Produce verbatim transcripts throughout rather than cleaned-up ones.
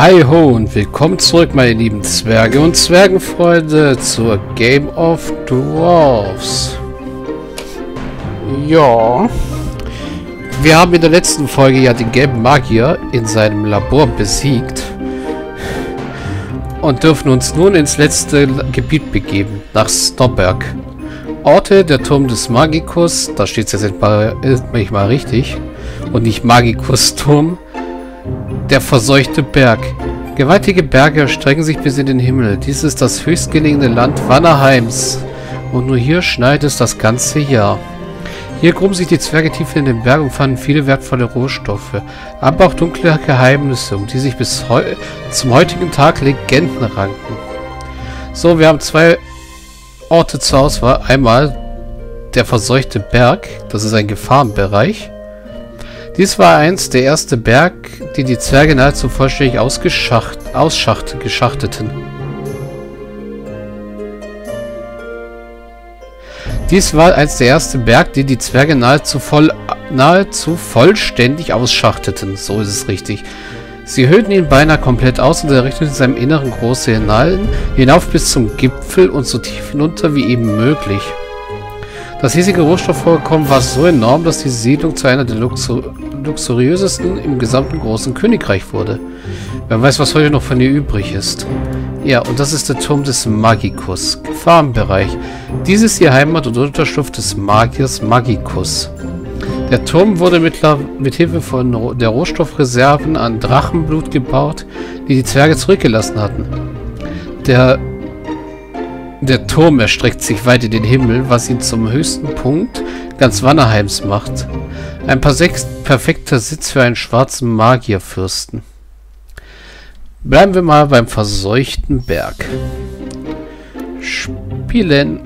Hi ho und willkommen zurück, meine lieben Zwerge und Zwergenfreunde, zur Game of Dwarves. Ja, wir haben in der letzten Folge ja den gelben Magier in seinem Labor besiegt und dürfen uns nun ins letzte Gebiet begeben, nach Stoberg. Orte, der Turm des Magikus, da steht es jetzt manchmal richtig und nicht Magikus-Turm. Der verseuchte Berg. Gewaltige Berge erstrecken sich bis in den Himmel. Dies ist das höchstgelegene Land Wannerheims. Und nur hier schneit es das ganze Jahr. Hier gruben sich die Zwerge tief in den Berg und fanden viele wertvolle Rohstoffe. Aber auch dunkle Geheimnisse, um die sich bis heu zum heutigen Tag Legenden ranken. So, wir haben zwei Orte zur Auswahl. Einmal der verseuchte Berg. Das ist ein Gefahrenbereich. Dies war einst der erste Berg, den die Zwerge nahezu vollständig ausgeschacht, ausschacht, geschachteten. Dies war einst der erste Berg, den die Zwerge nahezu, voll, nahezu vollständig ausschachteten. So ist es richtig. Sie hüllten ihn beinahe komplett aus und errichteten in seinem Inneren große Inhalten hinauf bis zum Gipfel und so tief hinunter wie eben möglich. Das hiesige Rohstoffvorkommen war so enorm, dass die Siedlung zu einer der Luxu luxuriösesten im gesamten großen Königreich wurde. Wer weiß, was heute noch von ihr übrig ist. Ja, und das ist der Turm des Magikus, Gefahrenbereich. Dies ist die Heimat und Unterschlupf des Magiers Magikus. Der Turm wurde mit, mit Hilfe von der Rohstoffreserven an Drachenblut gebaut, die die Zwerge zurückgelassen hatten. Der Der Turm erstreckt sich weit in den Himmel, was ihn zum höchsten Punkt ganz Wannerheims macht. Ein perfekter Sitz für einen schwarzen Magierfürsten. Bleiben wir mal beim verseuchten Berg. Spielen.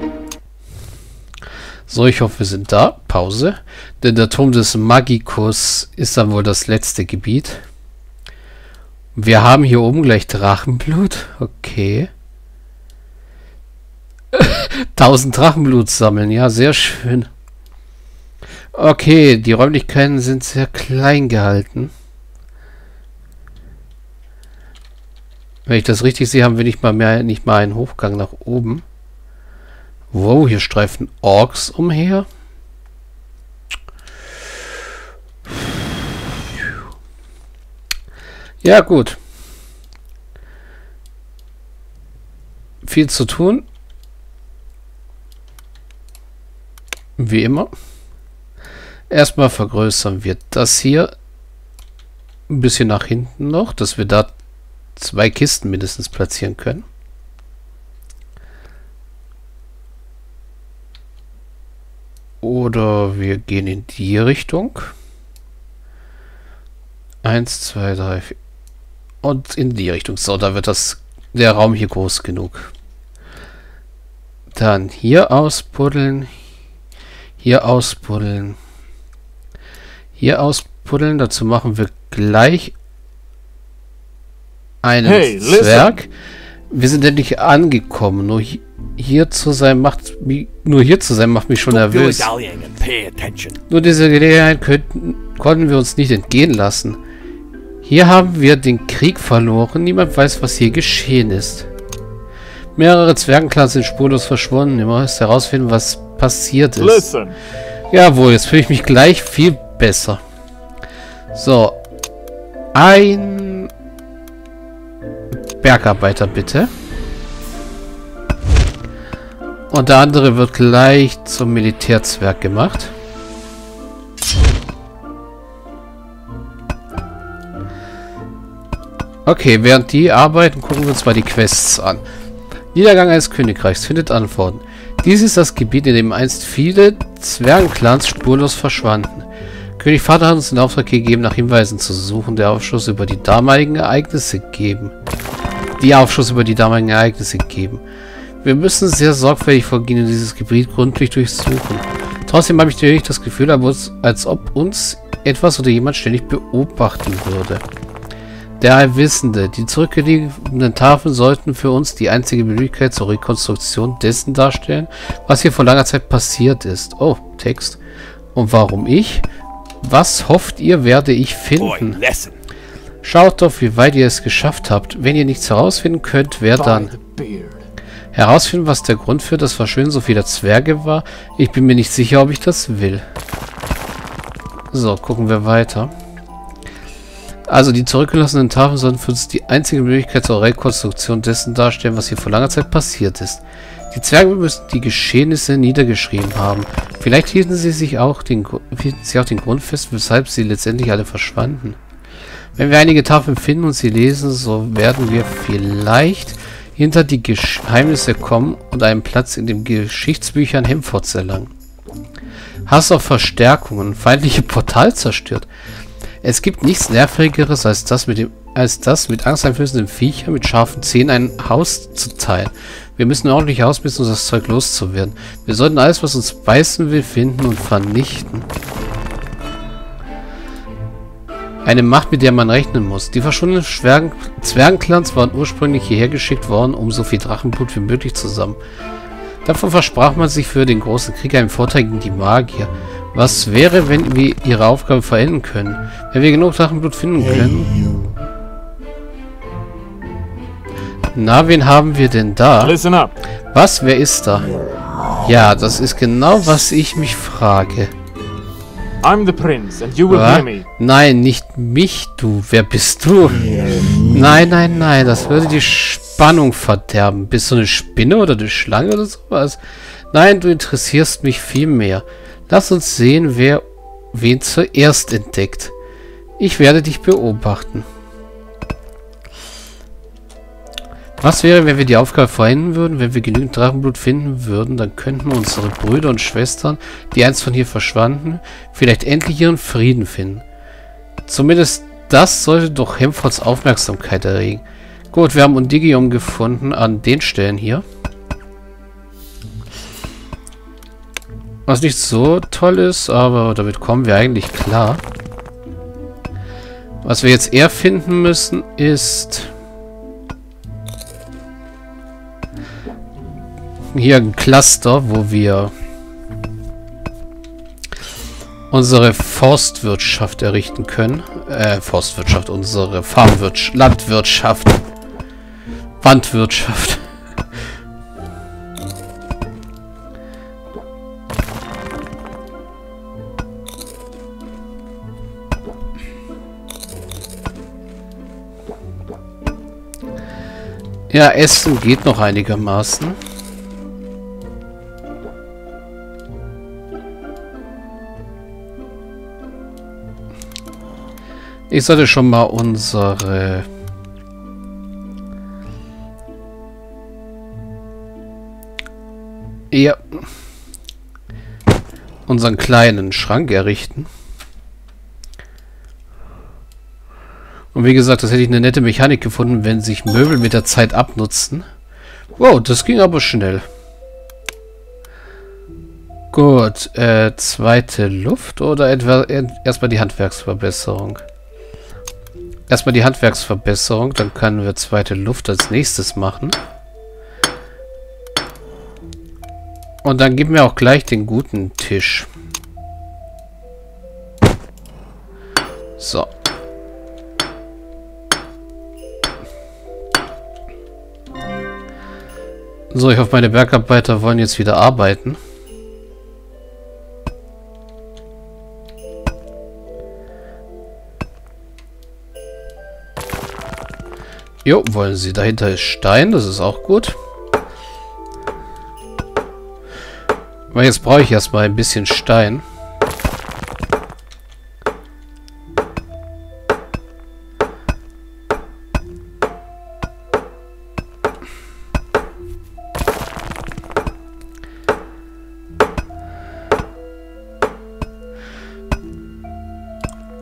So, ich hoffe, wir sind da. Pause. Denn der Turm des Magikus ist dann wohl das letzte Gebiet. Wir haben hier oben gleich Drachenblut. Okay. tausend Drachenblut sammeln, ja, sehr schön. Okay, die Räumlichkeiten sind sehr klein gehalten. Wenn ich das richtig sehe, haben wir nicht mal mehr, nicht mal einen Hochgang nach oben. Wow, hier streifen Orks umher. Ja, gut. Viel zu tun. Wie immer. Erstmal vergrößern wir das hier ein bisschen nach hinten noch, dass wir da zwei Kisten mindestens platzieren können. Oder wir gehen in die Richtung. Eins, zwei, drei, vier. Und in die Richtung. So, da wird das, der Raum hier groß genug. Dann hier ausbuddeln. Hier ausbuddeln. Hier ausbuddeln. Dazu machen wir gleich einen hey, Zwerg. Listen. Wir sind endlich angekommen. Nur hi hier zu sein macht mich, nur hier zu sein macht mich schon nervös. Nur diese Gelegenheit könnten, konnten wir uns nicht entgehen lassen. Hier haben wir den Krieg verloren. Niemand weiß, was hier geschehen ist. Mehrere Zwergenklanen sind spurlos verschwunden. Wir müssen herausfinden, was passiert ist. Listen. Jawohl, jetzt fühle ich mich gleich viel besser. So. Ein Bergarbeiter, bitte. Und der andere wird gleich zum Militärzwerg gemacht. Okay, während die arbeiten, gucken wir uns mal die Quests an. Niedergang eines Königreichs findet Antworten. Dies ist das Gebiet, in dem einst viele Zwergenclans spurlos verschwanden. König Vater hat uns den Auftrag gegeben, nach Hinweisen zu suchen, der Aufschluss über die damaligen Ereignisse geben. Die Aufschluss über die damaligen Ereignisse geben. Wir müssen sehr sorgfältig vorgehen und dieses Gebiet gründlich durchsuchen. Trotzdem habe ich natürlich das Gefühl, als ob uns etwas oder jemand ständig beobachten würde. Der Allwissende. Die zurückgelegenen Tafeln sollten für uns die einzige Möglichkeit zur Rekonstruktion dessen darstellen, was hier vor langer Zeit passiert ist. Oh, Text. Und warum ich? Was hofft ihr, werde ich finden? Schaut doch, wie weit ihr es geschafft habt. Wenn ihr nichts herausfinden könnt, wer dann? Herausfinden, was der Grund für das Verschwinden so vieler Zwerge war? Ich bin mir nicht sicher, ob ich das will. So, gucken wir weiter. Also, die zurückgelassenen Tafeln sollten für uns die einzige Möglichkeit zur Rekonstruktion dessen darstellen, was hier vor langer Zeit passiert ist. Die Zwerge müssen die Geschehnisse niedergeschrieben haben. Vielleicht hielten sie sich auch den, hielten sie auch den Grund fest, weshalb sie letztendlich alle verschwanden. Wenn wir einige Tafeln finden und sie lesen, so werden wir vielleicht hinter die Geheimnisse kommen und einen Platz in den Geschichtsbüchern Hemforts erlangen. Hass auf Verstärkungen und feindliche Portal zerstört. Es gibt nichts Nervigeres als das mit dem, als das mit angsteinflößenden Viechern mit scharfen Zähnen ein Haus zu teilen. Wir müssen ordentlich ausbissen, um das Zeug loszuwerden. Wir sollten alles, was uns beißen will, finden und vernichten. Eine Macht, mit der man rechnen muss. Die verschwundenen Zwergenclans waren ursprünglich hierher geschickt worden, um so viel Drachenblut wie möglich zu sammeln. Davon versprach man sich für den großen Krieg einen Vorteil gegen die Magier. Was wäre, wenn wir ihre Aufgabe verenden können? Wenn wir genug Drachenblut finden können? Na, wen haben wir denn da? Was? Wer ist da? Ja, das ist genau, was ich mich frage. I'm the prince and you will hear me. Nein, nicht mich, du. Wer bist du? Nein, nein, nein. Das würde die Spannung verderben. Bist du eine Spinne oder eine Schlange oder sowas? Nein, du interessierst mich viel mehr. Lass uns sehen, wer wen zuerst entdeckt. Ich werde dich beobachten. Was wäre, wenn wir die Aufgabe verhindern würden? Wenn wir genügend Drachenblut finden würden, dann könnten wir unsere Brüder und Schwestern, die einst von hier verschwanden, vielleicht endlich ihren Frieden finden. Zumindest das sollte doch Hemforts Aufmerksamkeit erregen. Gut, wir haben Undigium gefunden an den Stellen hier. Was nicht so toll ist, aber damit kommen wir eigentlich klar. Was wir jetzt eher finden müssen, ist hier ein Cluster, wo wir unsere Forstwirtschaft errichten können. Äh, Forstwirtschaft, unsere Farmwirtschaft, Landwirtschaft, Wandwirtschaft. Ja, Essen geht noch einigermaßen. Ich sollte schon mal unsere ja unseren kleinen Schrank errichten. Und wie gesagt, das hätte ich eine nette Mechanik gefunden, wenn sich Möbel mit der Zeit abnutzten. Wow, das ging aber schnell. Gut, äh, zweite Luft oder etwa erstmal die Handwerksverbesserung? Erstmal die Handwerksverbesserung, dann können wir zweite Luft als nächstes machen. Und dann geben wir auch gleich den guten Tisch. So. So, ich hoffe, meine Bergarbeiter wollen jetzt wieder arbeiten. Jo, wollen sie. Dahinter ist Stein, das ist auch gut. Aber jetzt brauche ich erstmal ein bisschen Stein.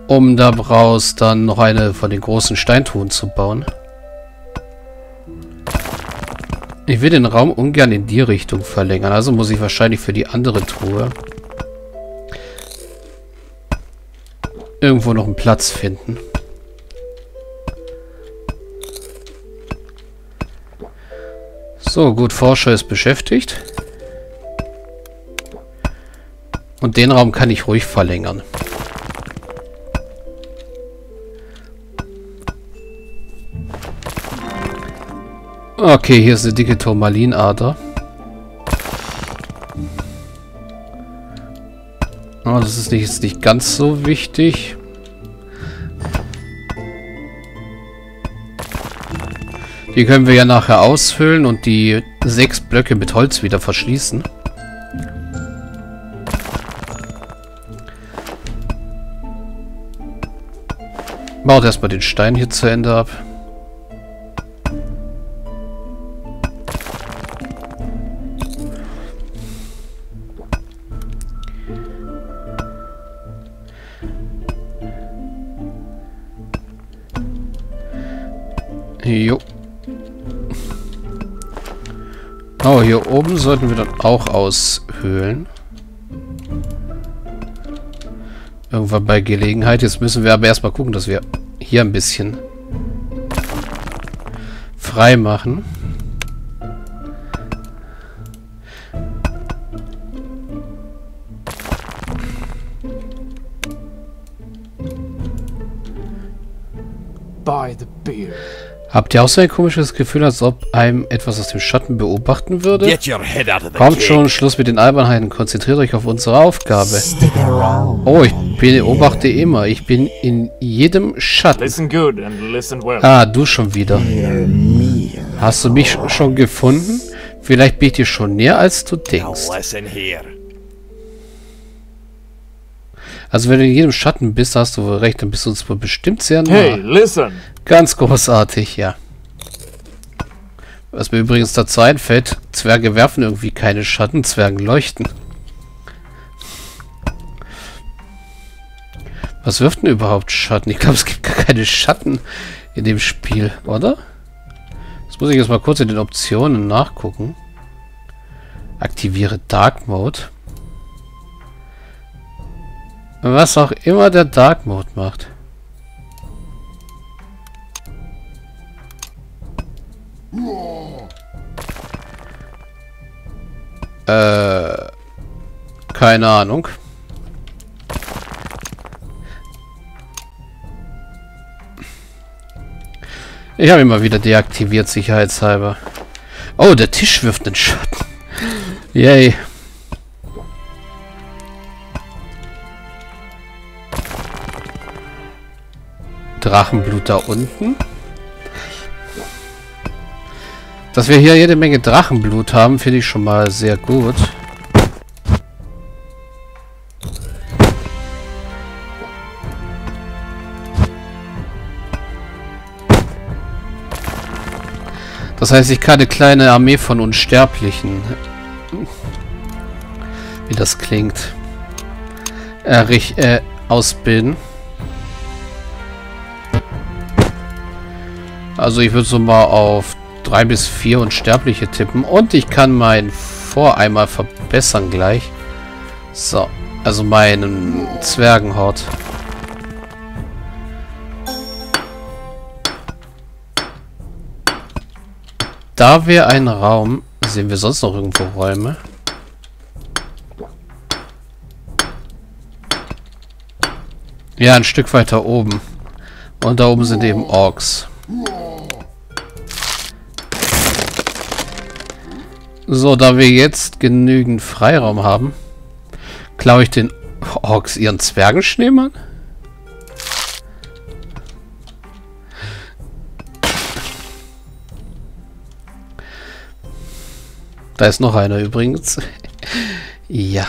Um daraus dann noch eine von den großen Steintruhen zu bauen. Ich will den Raum ungern in die Richtung verlängern, also muss ich wahrscheinlich für die andere Truhe irgendwo noch einen Platz finden. So, gut, Forscher ist beschäftigt. Und den Raum kann ich ruhig verlängern. Okay, hier ist eine dicke Turmalinader. Oh, das ist nicht, ist nicht ganz so wichtig. Die können wir ja nachher ausfüllen und die sechs Blöcke mit Holz wieder verschließen. Baut erstmal den Stein hier zu Ende ab. Jo. Oh, hier oben sollten wir dann auch aushöhlen. Irgendwann bei Gelegenheit. Jetzt müssen wir aber erstmal gucken, dass wir hier ein bisschen frei machen. By the beard. Habt ihr auch so ein komisches Gefühl, als ob einem etwas aus dem Schatten beobachten würde? Kommt schon, Schluss mit den Albernheiten. Konzentriert euch auf unsere Aufgabe. Oh, ich beobachte immer. Ich bin in jedem Schatten. Ah, du schon wieder. Hast du mich schon gefunden? Vielleicht bin ich dir schon näher, als du denkst. Also wenn du in jedem Schatten bist, hast du wohl recht, dann bist du uns wohl bestimmt sehr nah. Hey, listen! Ganz großartig, ja. Was mir übrigens dazu einfällt, Zwerge werfen irgendwie keine Schatten, Zwergen leuchten. Was wirft denn überhaupt Schatten? Ich glaube, es gibt gar keine Schatten in dem Spiel, oder? Das muss ich jetzt mal kurz in den Optionen nachgucken. Aktiviere Dark Mode. Was auch immer der Dark Mode macht. Äh, keine Ahnung. Ich habe ihn mal wieder deaktiviert, sicherheitshalber. Oh, der Tisch wirft einen Schatten. Yay. Drachenblut da unten. Dass wir hier jede Menge Drachenblut haben, finde ich schon mal sehr gut. Das heißt, ich kann eine kleine Armee von Unsterblichen, wie das klingt, erricht, äh, ausbilden. Also ich würde so mal auf drei bis vier Unsterbliche tippen. Und ich kann meinen Voreimer verbessern gleich. So, also meinen Zwergenhort. Da wäre ein Raum. Sehen wir sonst noch irgendwo Räume? Ja, ein Stück weiter oben. Und da oben sind eben Orks. So, da wir jetzt genügend Freiraum haben, klaue ich den Orks ihren Zwergenschneemann. Da ist noch einer übrigens. Ja.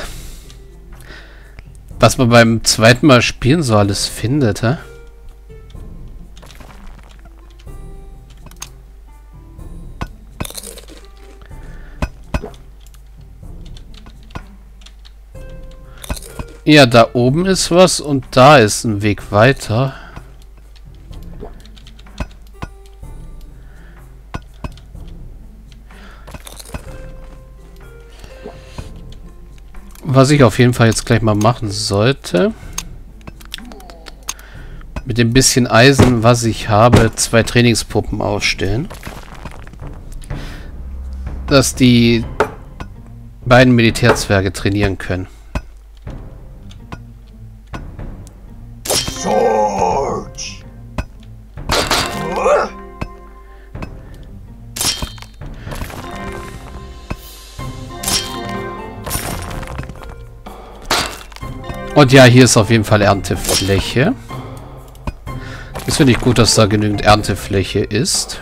Was man beim zweiten Mal spielen so alles findet, hä? Ja, da oben ist was und da ist ein Weg weiter. Was ich auf jeden Fall jetzt gleich mal machen sollte. Mit dem bisschen Eisen, was ich habe, zwei Trainingspuppen aufstellen. Dass die beiden Militärzwerge trainieren können. Und ja, hier ist auf jeden Fall Erntefläche. Das finde ich gut, dass da genügend Erntefläche ist.